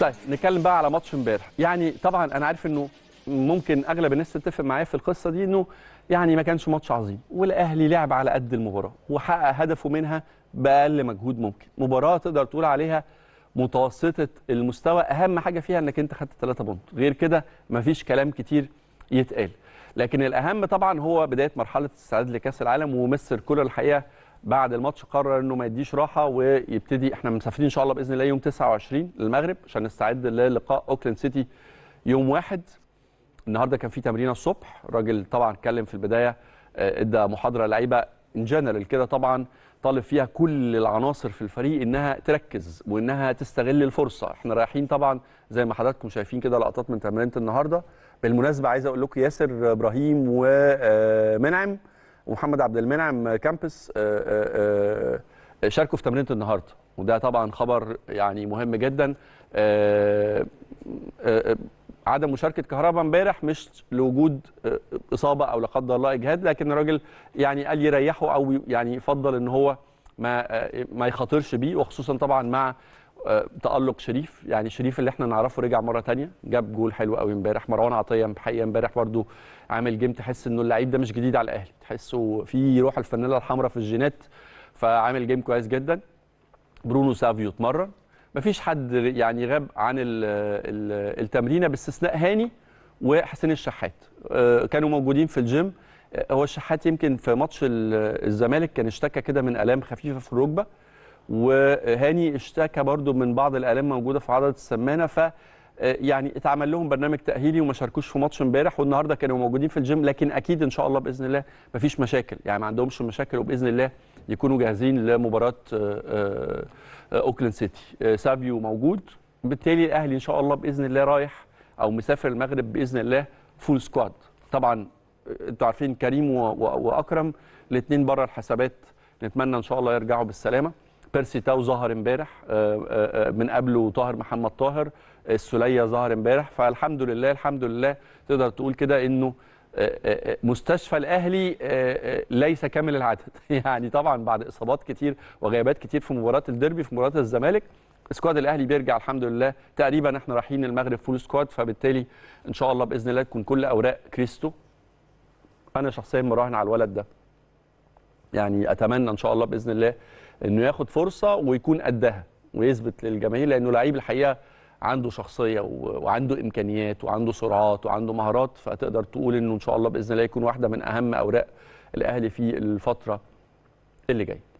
طيب نتكلم بقى على ماتش امبارح. يعني طبعا انا عارف انه ممكن اغلب الناس تتفق معايا في القصه دي، انه يعني ما كانش ماتش عظيم، والاهلي لعب على قد المباراه وحقق هدفه منها باقل مجهود ممكن. مباراه تقدر تقول عليها متوسطه المستوى، اهم حاجه فيها انك انت خدت 3 بونت، غير كده مفيش كلام كتير يتقال. لكن الاهم طبعا هو بدايه مرحله الاستعداد لكاس العالم، ومستر كولر الحقيقه بعد الماتش قرر انه ما يديش راحه ويبتدي. احنا مسافرين ان شاء الله باذن الله يوم 29 للمغرب عشان نستعد للقاء اوكلاند سيتي يوم 1. النهارده كان في تمرين الصبح، الراجل طبعا اتكلم في البدايه، ادى محاضره لعيبه ان جنرال كده، طبعا طالب فيها كل العناصر في الفريق انها تركز وانها تستغل الفرصه. احنا رايحين طبعا زي ما حضراتكم شايفين كده لقطات من تمرينه النهارده. بالمناسبه عايز اقول لكم ياسر ابراهيم ومنعم ومحمد عبد المنعم كامبس شاركوا في تمرينه النهارده، وده طبعا خبر يعني مهم جدا. عدم مشاركه كهربا امبارح مش لوجود اصابه او لا قدر الله اجهاد، لكن الراجل يعني قال يريحه او يعني يفضل ان هو ما يخاطرش بيه، وخصوصا طبعا مع تألق شريف. يعني شريف اللي احنا نعرفه رجع مره ثانيه، جاب جول حلو قوي امبارح. مروان عطيه الحقيقه امبارح برده عامل جيم، تحس انه اللعيب ده مش جديد على الاهلي، تحسه في روح الفانيلا الحمراء في الجينات، فعامل جيم كويس جدا. برونو سافيو اتمرن، مفيش حد يعني غاب عن التمرينه باستثناء هاني وحسين الشحات، كانوا موجودين في الجيم. هو الشحات يمكن في ماتش الزمالك كان اشتكى كده من الام خفيفه في الركبه، وهاني اشتكى برضو من بعض الالام موجوده في عضله السمانه، ف يعني اتعمل لهم برنامج تاهيلي وما شاركوش في ماتش امبارح، والنهارده كانوا موجودين في الجيم. لكن اكيد ان شاء الله باذن الله مفيش مشاكل، يعني ما عندهمش مشاكل، وباذن الله يكونوا جاهزين لمباراه اوكلاند سيتي. سابيو موجود، بالتالي الاهلي ان شاء الله باذن الله رايح او مسافر المغرب باذن الله فول سكواد. طبعا انتوا عارفين كريم واكرم الاثنين بره الحسابات، نتمنى ان شاء الله يرجعوا بالسلامه. بيرسي تاو ظهر امبارح، من قبله طاهر محمد طاهر، السليه ظهر امبارح، فالحمد لله الحمد لله. تقدر تقول كده انه مستشفى الاهلي ليس كامل العدد، يعني طبعا بعد اصابات كتير وغيابات كتير في مباراه الديربي في مباراه الزمالك، سكواد الاهلي بيرجع الحمد لله تقريبا. احنا رايحين المغرب فول سكواد، فبالتالي ان شاء الله باذن الله تكون كل اوراق كريستو. انا شخصيا مراهن على الولد ده، يعني اتمنى ان شاء الله باذن الله انه ياخد فرصه ويكون قدها ويثبت للجماهير، لانه لعيب الحقيقه عنده شخصيه وعنده امكانيات وعنده سرعات وعنده مهارات، فتقدر تقول انه ان شاء الله باذن الله يكون واحده من اهم اوراق الاهلي في الفتره اللي جايه.